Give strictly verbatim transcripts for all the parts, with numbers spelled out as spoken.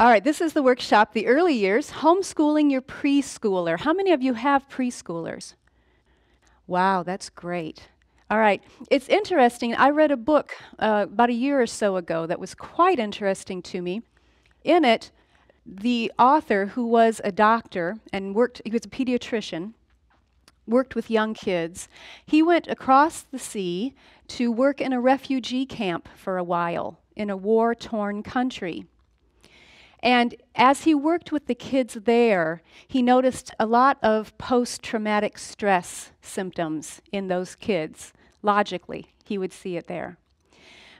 All right, this is the workshop, the early years, homeschooling your preschooler. How many of you have preschoolers? Wow, that's great. All right, it's interesting. I read a book uh, about a year or so ago that was quite interesting to me. In it, the author, who was a doctor and worked, he was a pediatrician, worked with young kids. He went across the sea to work in a refugee camp for a while in a war-torn country. And as he worked with the kids there, he noticed a lot of post-traumatic stress symptoms in those kids. Logically, he would see it there.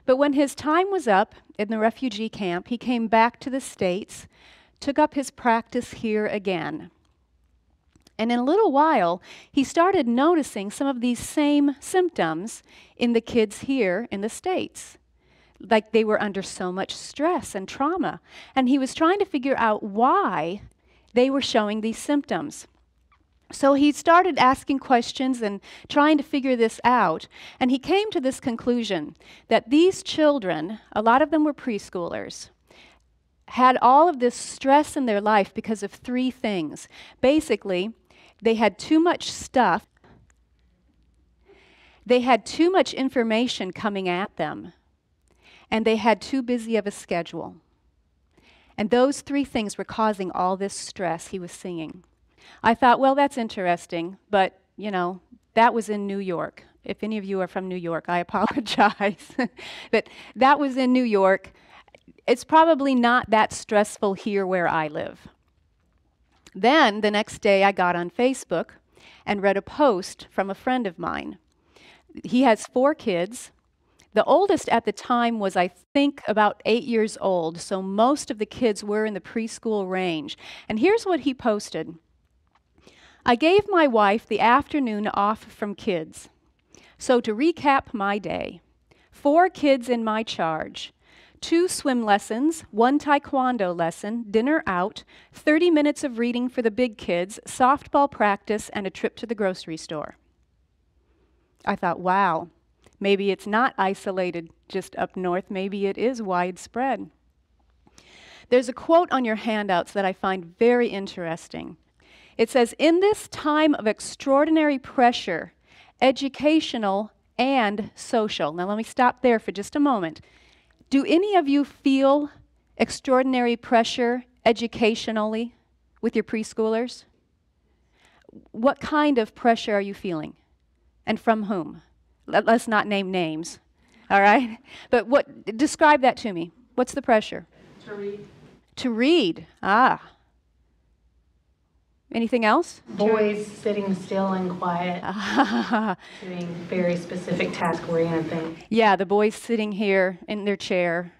But when his time was up in the refugee camp, he came back to the States, took up his practice here again. And in a little while, he started noticing some of these same symptoms in the kids here in the States. Like they were under so much stress and trauma. And he was trying to figure out why they were showing these symptoms. So he started asking questions and trying to figure this out. And he came to this conclusion that these children, a lot of them were preschoolers, had all of this stress in their life because of three things. Basically, they had too much stuff. They had too much information coming at them. And they had too busy of a schedule. And those three things were causing all this stress he was seeing. I thought, well, that's interesting, but, you know, that was in New York. If any of you are from New York, I apologize. But that was in New York. It's probably not that stressful here where I live. Then the next day I got on Facebook and read a post from a friend of mine. He has four kids. The oldest at the time was, I think, about eight years old, so most of the kids were in the preschool range. And here's what he posted. I gave my wife the afternoon off from kids. So to recap my day, four kids in my charge, two swim lessons, one taekwondo lesson, dinner out, thirty minutes of reading for the big kids, softball practice, and a trip to the grocery store. I thought, wow. Maybe it's not isolated just up north. Maybe it is widespread. There's a quote on your handouts that I find very interesting. It says, in this time of extraordinary pressure, educational and social. Now let me stop there for just a moment. Do any of you feel extraordinary pressure educationally with your preschoolers? What kind of pressure are you feeling? And from whom? Let's not name names, all right? But what, describe that to me. What's the pressure? To read. To read, ah. Anything else? Boys sitting still and quiet, doing very specific task-oriented things. Yeah, the boys sitting here in their chair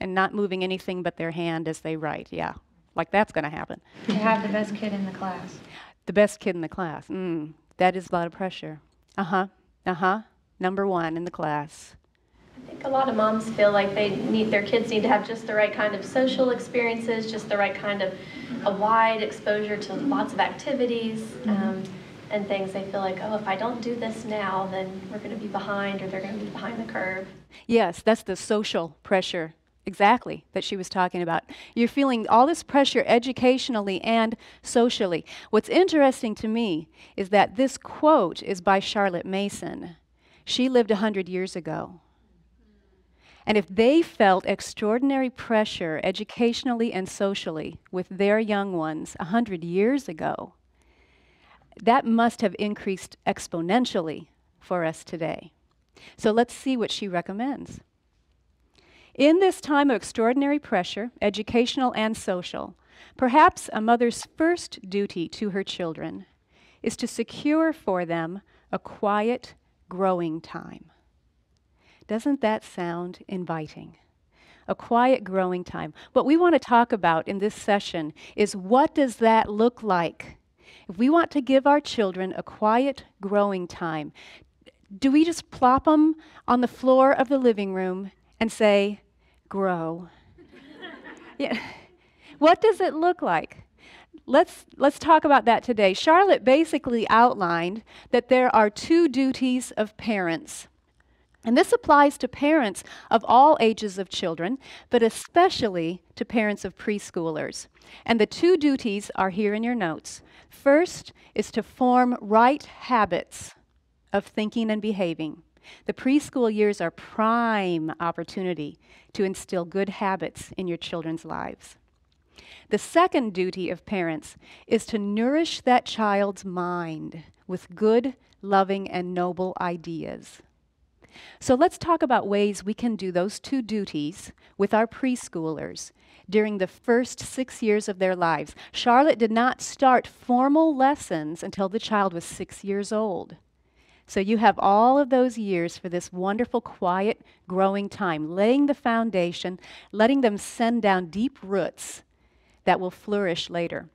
and not moving anything but their hand as they write, yeah. Like that's gonna happen. To have the best kid in the class. The best kid in the class, mm, that is a lot of pressure. Uh-huh, uh-huh. Number one in the class. I think a lot of moms feel like they need, their kids need to have just the right kind of social experiences, just the right kind of a wide exposure to lots of activities um, and things. They feel like, oh, if I don't do this now, then we're going to be behind, or they're going to be behind the curve. Yes, that's the social pressure, exactly, that she was talking about. You're feeling all this pressure educationally and socially. What's interesting to me is that this quote is by Charlotte Mason. She lived one hundred years ago. And if they felt extraordinary pressure educationally and socially with their young ones one hundred years ago, that must have increased exponentially for us today. So let's see what she recommends. In this time of extraordinary pressure, educational and social, perhaps a mother's first duty to her children is to secure for them a quiet, growing time. Doesn't that sound inviting? A quiet growing time. What we want to talk about in this session is what does that look like? If we want to give our children a quiet growing time, do we just plop them on the floor of the living room and say, grow? Yeah. What does it look like? Let's, let's talk about that today. Charlotte basically outlined that there are two duties of parents. And this applies to parents of all ages of children, but especially to parents of preschoolers. And the two duties are here in your notes. First is to form right habits of thinking and behaving. The preschool years are prime opportunity to instill good habits in your children's lives. The second duty of parents is to nourish that child's mind with good, loving, and noble ideas. So let's talk about ways we can do those two duties with our preschoolers during the first six years of their lives. Charlotte did not start formal lessons until the child was six years old. So you have all of those years for this wonderful, quiet, growing time, laying the foundation, letting them send down deep roots that will flourish later.